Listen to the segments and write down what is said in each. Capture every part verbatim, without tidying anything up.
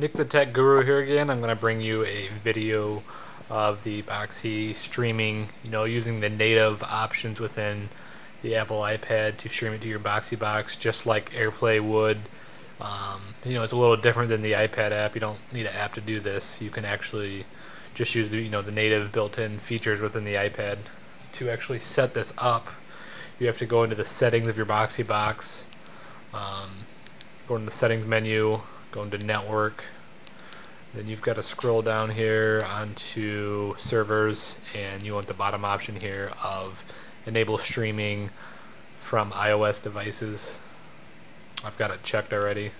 Nick the Tech Guru here again. I'm going to bring you a video of the Boxee streaming, you know, using the native options within the Apple iPad to stream it to your Boxee Box, just like AirPlay would. Um, you know, it's a little different than the iPad app. You don't need an app to do this. You can actually just use the, you know, the native built-in features within the iPad. To actually set this up, you have to go into the settings of your Boxee Box, um, go into the settings menu, go into network, then you've got to scroll down here onto servers, and you want the bottom option here of enable streaming from iOS devices. I've got it checked already,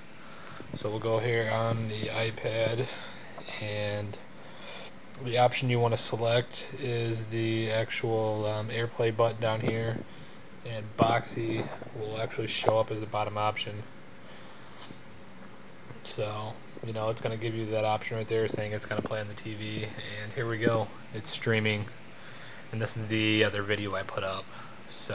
so we'll go here on the iPad, and the option you want to select is the actual um, AirPlay button down here, and Boxee will actually show up as the bottom option. So, you know, it's going to give you that option right there saying it's going to play on the T V, and here we go, it's streaming. And this is the other video I put up. So,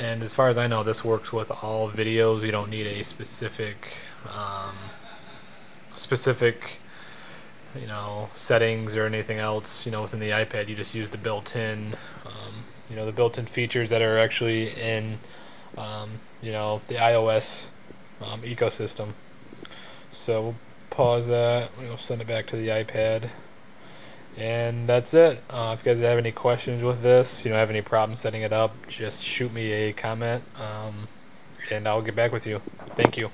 and as far as I know, this works with all videos. You don't need a specific um, specific you know, settings or anything else, you know, within the iPad. You just use the built-in um, you know, the built-in features that are actually in um, you know, the iOS um, ecosystem. So we'll pause that, we'll send it back to the iPad, and that's it. Uh, if you guys have any questions with this, you know, have any problems setting it up, just shoot me a comment, um, and I'll get back with you. Thank you.